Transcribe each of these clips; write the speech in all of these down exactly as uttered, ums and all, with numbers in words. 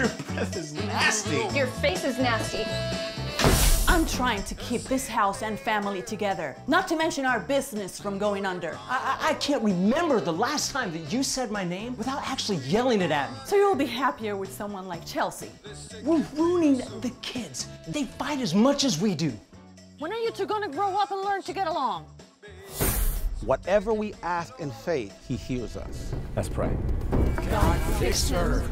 Your breath is nasty. Your face is nasty. I'm trying to keep this house and family together, not to mention our business from going under. I, I, I can't remember the last time that you said my name without actually yelling it at me. So you'll be happier with someone like Chelsea. We're ruining the kids. They fight as much as we do. When are you two gonna grow up and learn to get along? Whatever we ask in faith, he hears us. Let's pray. God fix her.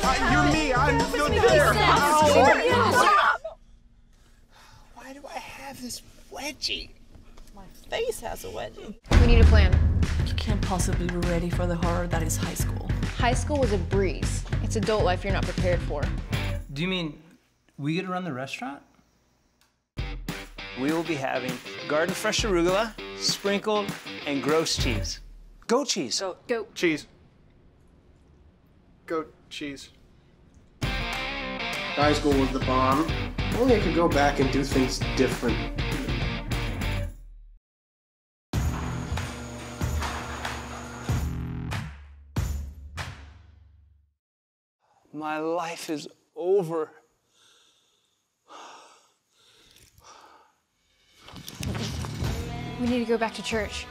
I, you're me. I'm still there. Why do I have this wedgie? My face has a wedgie. We need a plan. You can't possibly be ready for the horror that is high school. High school was a breeze. It's adult life you're not prepared for. Do you mean we get to run the restaurant? We will be having garden fresh arugula, sprinkled, and gross cheese. Goat cheese. Goat. Goat. Cheese. Goat. Cheese. High school was the bomb. Only I could go back and do things different. My life is over. We need to go back to church.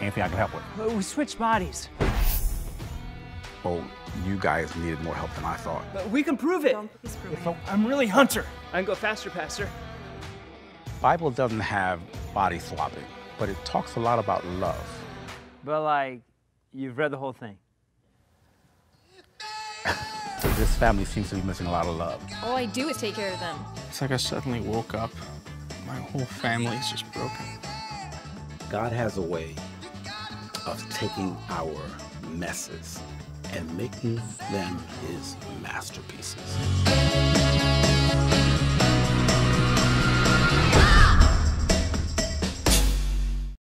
Anything I can help with? But we switched bodies. Oh, you guys needed more help than I thought. But we can prove it. Prove I'm really Hunter. I can go faster, Pastor. Bible doesn't have body swapping, but it talks a lot about love. But like, you've read the whole thing. This family seems to be missing a lot of love. All I do is take care of them. It's like I suddenly woke up. My whole family is just broken. God has a way of taking our messes and making them his masterpieces.